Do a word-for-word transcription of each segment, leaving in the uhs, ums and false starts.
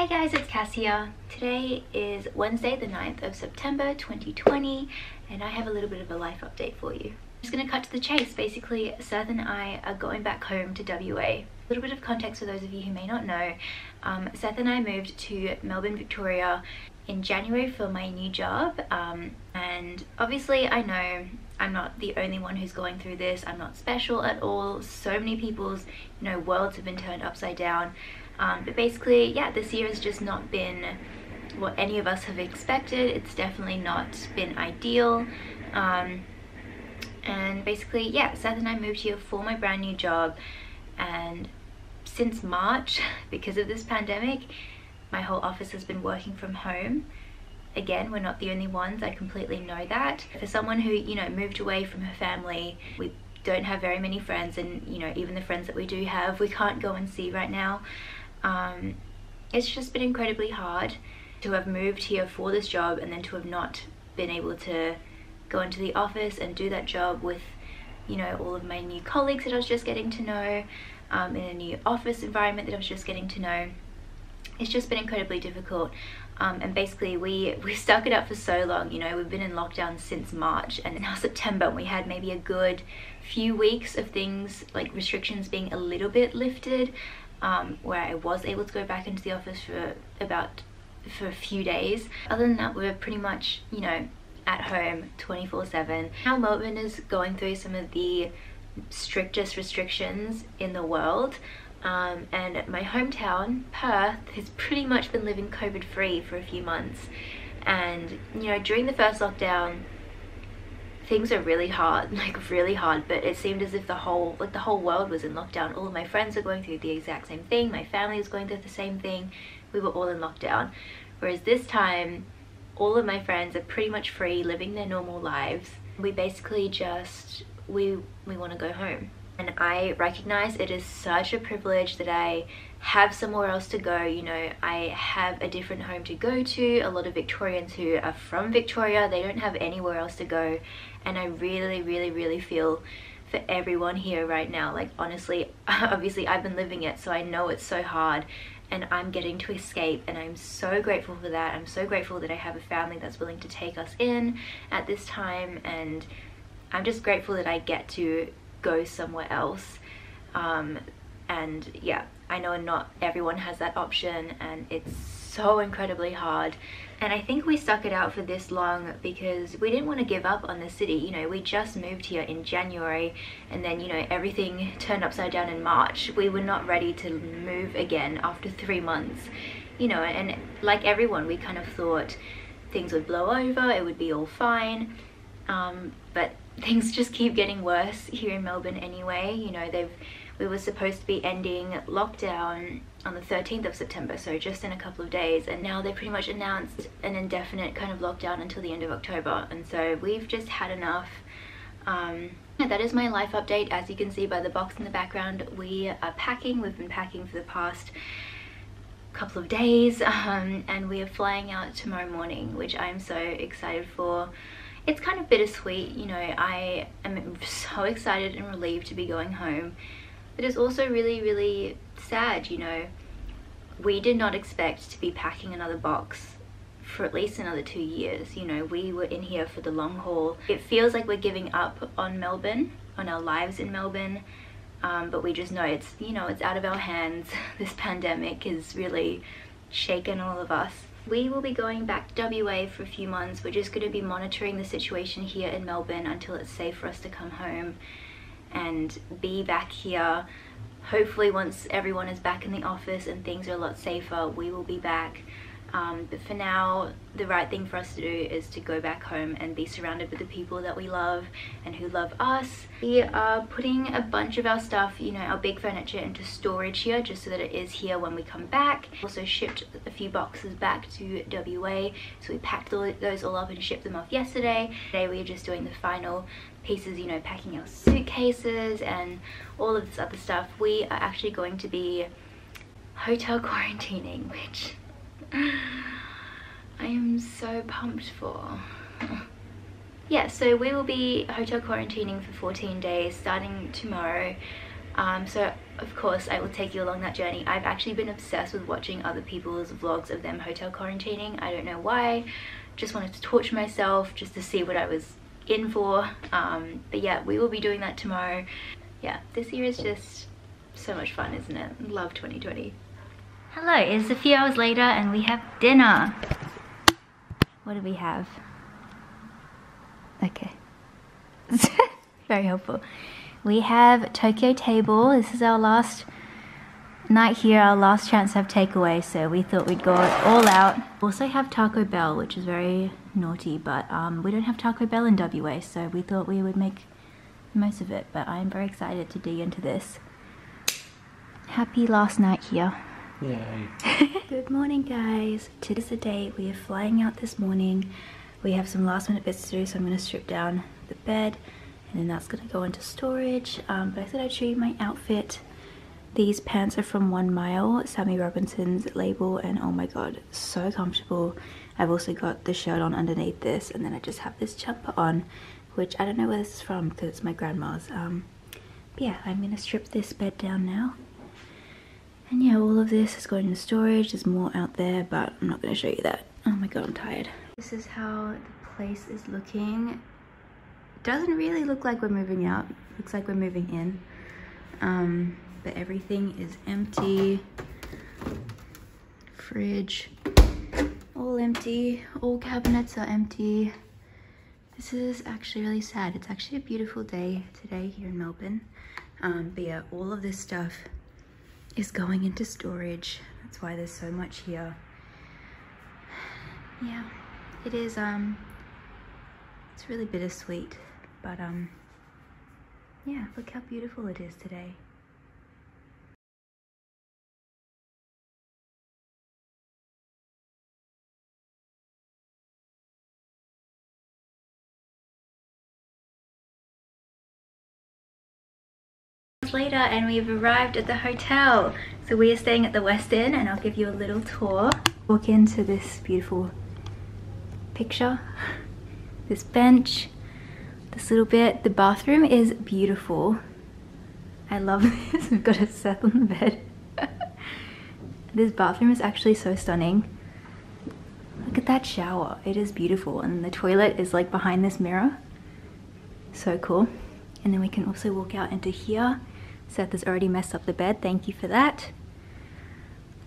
Hey guys, it's Cass here. Today is Wednesday the ninth of September twenty twenty and I have a little bit of a life update for you. I'm just going to cut to the chase. Basically, Seth and I are going back home to W A. A little bit of context for those of you who may not know, um, Seth and I moved to Melbourne, Victoria in January for my new job, um, and obviously I know I'm not the only one who's going through this. I'm not special at all. So many people's, you know, worlds have been turned upside down. Um, but basically, yeah, this year has just not been what any of us have expected. It's definitely not been ideal. Um, and basically, yeah, Seth and I moved here for my brand new job. And since March, because of this pandemic, my whole office has been working from home. Again, we're not the only ones, I completely know that. For someone who, you know, moved away from her family, we don't have very many friends, and, you know, even the friends that we do have, we can't go and see right now. Um, it's just been incredibly hard to have moved here for this job and then to have not been able to go into the office and do that job with, you know, all of my new colleagues that I was just getting to know, um, in a new office environment that I was just getting to know. It's just been incredibly difficult, um, and basically we, we stuck it up for so long. You know, we've been in lockdown since March, and now September, and we had maybe a good few weeks of things, like restrictions being a little bit lifted, um, where I was able to go back into the office for about for a few days. Other than that, we were pretty much, you know, at home twenty-four seven. Now Melbourne is going through some of the strictest restrictions in the world. Um, and my hometown, Perth, has pretty much been living COVID free for a few months. And, you know, during the first lockdown, things were really hard, like really hard, but it seemed as if the whole, like the whole world was in lockdown. All of my friends were going through the exact same thing, my family was going through the same thing, we were all in lockdown. Whereas this time, all of my friends are pretty much free, living their normal lives. We basically just, we, we want to go home. And I recognize it is such a privilege that I have somewhere else to go. You know, I have a different home to go to. A lot of Victorians who are from Victoria, they don't have anywhere else to go. And I really, really, really feel for everyone here right now. Like, honestly, obviously I've been living it, so I know it's so hard. And I'm getting to escape, and I'm so grateful for that. I'm so grateful that I have a family that's willing to take us in at this time. And I'm just grateful that I get to go somewhere else, um, and yeah, I know not everyone has that option, and it's so incredibly hard. And I think we stuck it out for this long because we didn't want to give up on the city. You know, we just moved here in January, and then, you know, everything turned upside down in March. We were not ready to move again after three months, you know, and like everyone, we kind of thought things would blow over, it would be all fine, um, but things just keep getting worse here in Melbourne anyway. You know, they've we were supposed to be ending lockdown on the thirteenth of September, so just in a couple of days, and now they pretty much announced an indefinite kind of lockdown until the end of October, and so we've just had enough. Um, that is my life update. As you can see by the box in the background, we are packing. We've been packing for the past couple of days, um, and we are flying out tomorrow morning, which I'm so excited for. It's kind of bittersweet, you know, I am so excited and relieved to be going home, but it's also really, really sad, you know. We did not expect to be packing another box for at least another two years, you know, we were in here for the long haul. It feels like we're giving up on Melbourne, on our lives in Melbourne, um, but we just know it's, you know, it's out of our hands. This pandemic has really shaken all of us. We will be going back to W A for a few months. We're just going to be monitoring the situation here in Melbourne until it's safe for us to come home and be back here. Hopefully once everyone is back in the office and things are a lot safer, we will be back. Um, but for now, the right thing for us to do is to go back home and be surrounded with the people that we love and who love us. We are putting a bunch of our stuff, you know, our big furniture, into storage here just so that it is here when we come back. Also shipped a few boxes back to W A, so we packed all, those all up and shipped them off yesterday. Today we are just doing the final pieces, you know, packing our suitcases and all of this other stuff. We are actually going to be hotel quarantining, which I am so pumped for. Yeah, so we will be hotel quarantining for fourteen days starting tomorrow. Um, so of course I will take you along that journey. I've actually been obsessed with watching other people's vlogs of them hotel quarantining. I don't know why, just wanted to torture myself just to see what I was in for. Um, but yeah, we will be doing that tomorrow. Yeah, this year is just so much fun, isn't it? Love twenty twenty. Hello, it's a few hours later and we have dinner. What do we have? Okay. Very helpful. We have Tokyo Table. This is our last night here, our last chance to have takeaway, so we thought we'd go all out. We also have Taco Bell, which is very naughty, but um, we don't have Taco Bell in W A, so we thought we would make the most of it, but I'm very excited to dig into this. Happy last night here. Yay. Good morning, guys. Today's the day. We are flying out this morning. We have some last minute bits to do, so I'm going to strip down the bed and then that's going to go into storage. Um, but I thought I'd show you my outfit. These pants are from One Mile, Sammy Robinson's label, and oh my god, so comfortable. I've also got the shirt on underneath this, and then I just have this jumper on, which I don't know where this is from because it's my grandma's. Um, but yeah, I'm going to strip this bed down now. And yeah, all of this is going into storage. There's more out there, but I'm not going to show you that. Oh my god, I'm tired. This is how the place is looking. Doesn't really look like we're moving out. Looks like we're moving in. Um, but everything is empty. Fridge, all empty. All cabinets are empty. This is actually really sad. It's actually a beautiful day today here in Melbourne. Um, but yeah, all of this stuff is going into storage. That's why there's so much here. Yeah, it is, um, it's really bittersweet, but um, yeah, look how beautiful it is today. Later, and we've arrived at the hotel. So we are staying at the Westin, and I'll give you a little tour. Walk into this beautiful picture, this bench, this little bit. The bathroom is beautiful. I love this. We've got a Seth on the bed. This bathroom is actually so stunning. Look at that shower. It is beautiful, and the toilet is like behind this mirror. So cool. And then we can also walk out into here. Seth has already messed up the bed, thank you for that.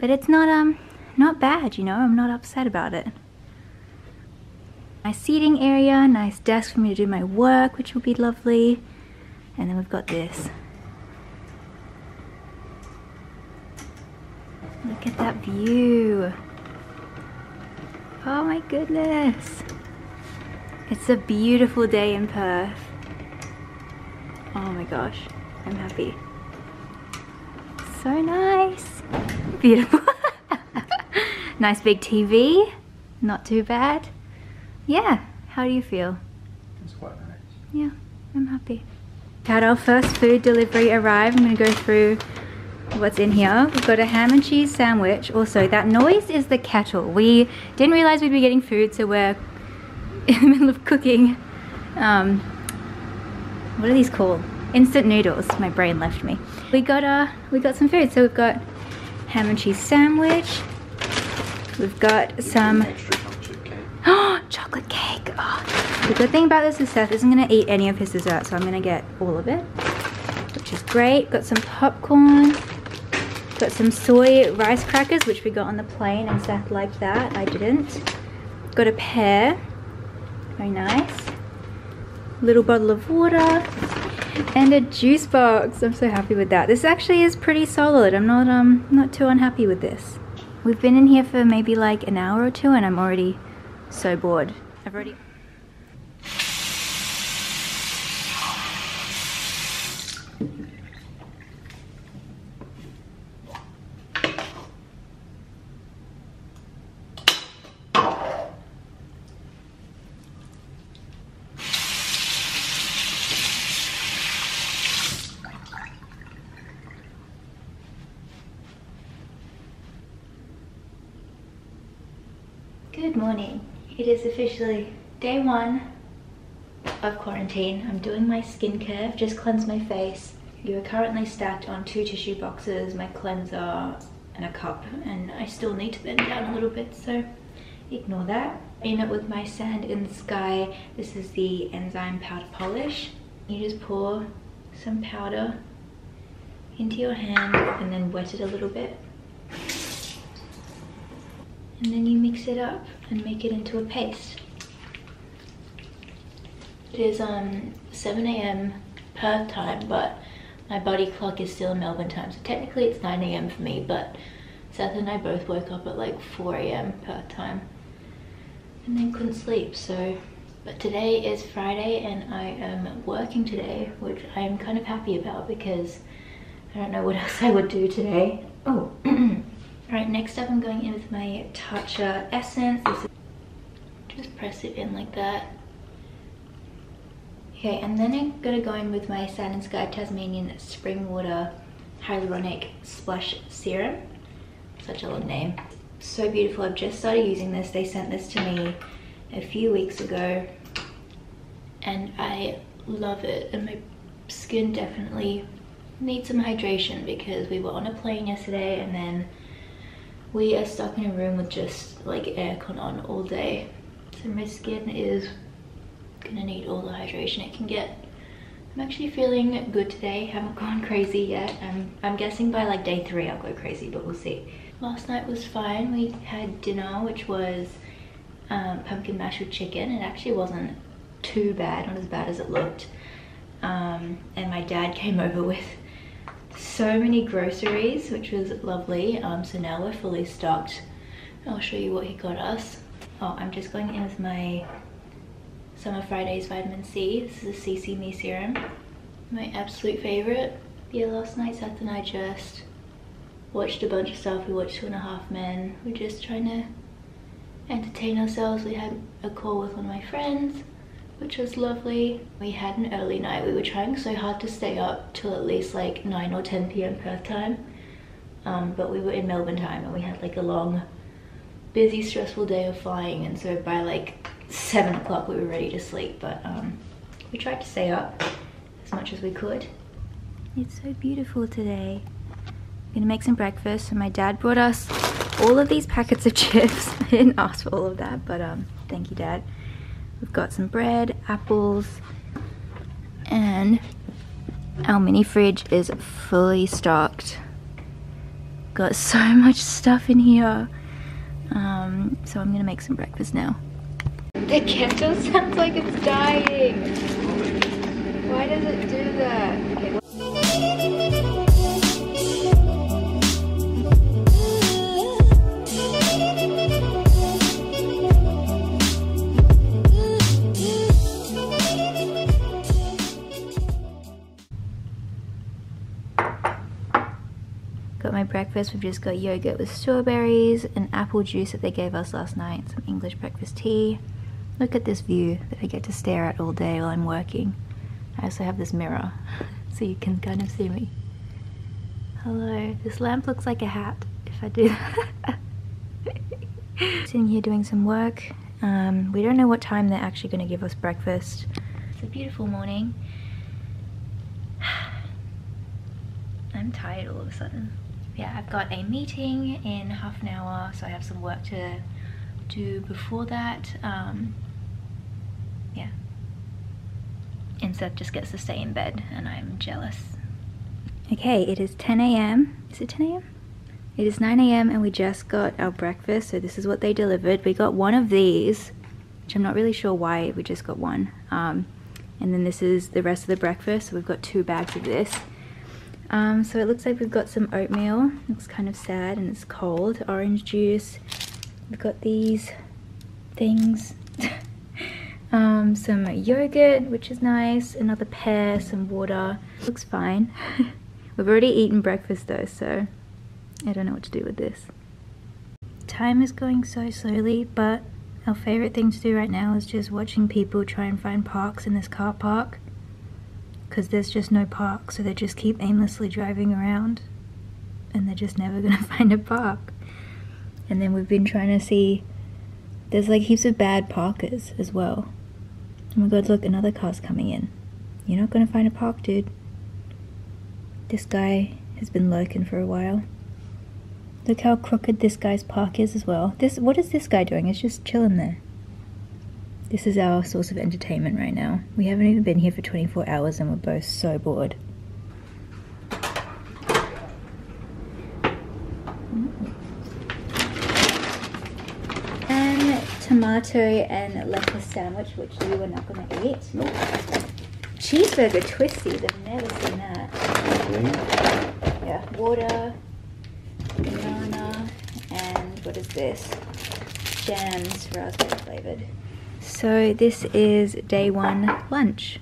But it's not um not bad, you know, I'm not upset about it. Nice seating area, nice desk for me to do my work, which will be lovely. And then we've got this. Look at that view. Oh my goodness. It's a beautiful day in Perth. Oh my gosh, I'm happy. So nice. Beautiful. Nice big T V. Not too bad. Yeah, how do you feel? It's quite nice. Yeah, I'm happy. Had our first food delivery arrive. I'm going to go through what's in here. We've got a ham and cheese sandwich. Also, that noise is the kettle. We didn't realize we'd be getting food, so we're in the middle of cooking. Um, what are these called? Instant noodles. My brain left me. We got uh, we got some food. So we've got ham and cheese sandwich. We've got some oh, chocolate cake. Oh. The good thing about this is Seth isn't gonna eat any of his dessert, so I'm gonna get all of it, which is great. Got some popcorn. Got some soy rice crackers, which we got on the plane, and Seth liked that. I didn't. Got a pear. Very nice. Little bottle of water and a juice box. I'm so happy with that. This actually is pretty solid. I'm not um not too unhappy with this. We've been in here for maybe like an hour or two and I'm already so bored. I've already Good morning. It is officially day one of quarantine. I'm doing my skincare. I've just cleansed my face. You are currently stacked on two tissue boxes, my cleanser and a cup, and I still need to bend down a little bit, so ignore that. In it with my Sand in the Sky, this is the enzyme powder polish. You just pour some powder into your hand and then wet it a little bit. And then you mix it up and make it into a paste. It is um, seven A M Perth time, but my body clock is still Melbourne time, so technically it's nine A M for me, but Seth and I both woke up at like four A M Perth time and then couldn't sleep, so... But today is Friday and I am working today, which I am kind of happy about because I don't know what else I would do today. Oh. Alright, next up I'm going in with my Tatcha Essence. This is, just press it in like that. Okay, and then I'm going to go in with my Sand and Sky Tasmanian Spring Water Hyaluronic Splash Serum. Such a long name. So beautiful. I've just started using this. They sent this to me a few weeks ago and I love it, and my skin definitely needs some hydration because we were on a plane yesterday and then we are stuck in a room with just like aircon on all day. So my skin is gonna need all the hydration it can get. I'm actually feeling good today, haven't gone crazy yet. I'm, I'm guessing by like day three I'll go crazy, but we'll see. Last night was fine. We had dinner, which was um, pumpkin mash with chicken. It actually wasn't too bad, not as bad as it looked. Um, and my dad came over with so many groceries, which was lovely. Um, so now we're fully stocked. I'll show you what he got us. Oh, I'm just going in with my Summer Fridays vitamin C. This is the C C Me serum. My absolute favorite. Yeah, last night Seth and I just watched a bunch of stuff. We watched Two and a Half Men. We're just trying to entertain ourselves. We had a call with one of my friends, which was lovely. We had an early night. We were trying so hard to stay up till at least like nine or ten P M Perth time. Um, but we were in Melbourne time and we had like a long, busy, stressful day of flying. And so by like seven o'clock we were ready to sleep. But um, we tried to stay up as much as we could. It's so beautiful today. I'm gonna make some breakfast. So my dad brought us all of these packets of chips. I didn't ask for all of that, but um, thank you, Dad. We've got some bread, apples, and our mini fridge is fully stocked. Got so much stuff in here. Um, so I'm gonna make some breakfast now. The kettle sounds like it's dying. Why does it do that? Okay, well my breakfast, we've just got yogurt with strawberries and apple juice that they gave us last night, some English breakfast tea. Look at this view that I get to stare at all day while I'm working. I also have this mirror so you can kind of see me. Hello, this lamp looks like a hat if I do that. Sitting here doing some work. Um, we don't know what time they're actually going to give us breakfast. It's a beautiful morning. I'm tired all of a sudden. Yeah, I've got a meeting in half an hour, so I have some work to do before that. Um, yeah. And Seth just gets to stay in bed, and I'm jealous. Okay, it is ten A M Is it ten A M? It is nine A M and we just got our breakfast, so this is what they delivered. We got one of these, which I'm not really sure why we just got one. Um, and then this is the rest of the breakfast, so we've got two bags of this. Um, so it looks like we've got some oatmeal. It's kind of sad and it's cold. Orange juice. We've got these things. um, some yogurt, which is nice. Another pear, some water. Looks fine. We've already eaten breakfast though, so I don't know what to do with this. Time is going so slowly, but our favorite thing to do right now is just watching people try and find parks in this car park. Because there's just no park, so they just keep aimlessly driving around and they're just never gonna find a park. And then we've been trying to see, there's like heaps of bad parkers as well. Oh my god, look, another car's coming in. You're not gonna find a park, dude. This guy has been lurking for a while. Look how crooked this guy's park is as well. This, what is this guy doing? It's just chilling there. This is our source of entertainment right now. We haven't even been here for twenty-four hours and we're both so bored. And tomato and lettuce sandwich, which we were not gonna eat. Nope. Cheeseburger twisties, I've never seen that. Mm-hmm. Yeah, water, banana, and what is this? Jams, raspberry flavored. So this is day one lunch.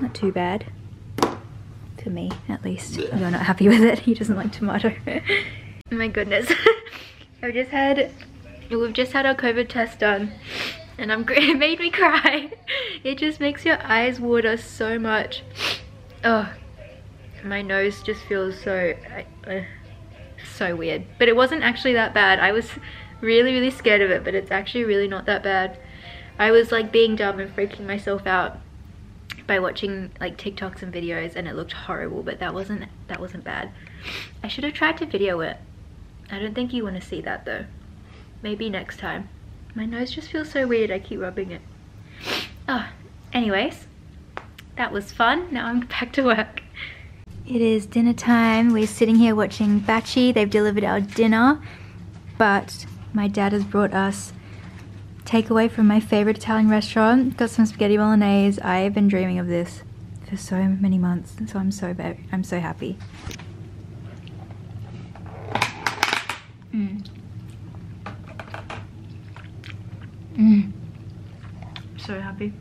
Not too bad. For me, at least. Yeah. You're not happy with it. He doesn't like tomato. Oh my goodness. I've just had, we've just had our COVID test done. And I'm, it made me cry. It just makes your eyes water so much. Oh, my nose just feels so, uh, so weird. But it wasn't actually that bad. I was really, really scared of it, but it's actually really not that bad. I was like being dumb and freaking myself out by watching like TikToks and videos, and it looked horrible, but that wasn't, that wasn't bad. I should have tried to video it. I don't think you want to see that though. Maybe next time. My nose just feels so weird, I keep rubbing it. Oh, anyways, that was fun. Now I'm back to work. It is dinner time. We're sitting here watching Bachi. They've delivered our dinner, but my dad has brought us takeaway from my favorite Italian restaurant. Got some spaghetti bolognese. I've been dreaming of this for so many months, so I'm so bad. I'm so happy. Mm. Mm. So happy.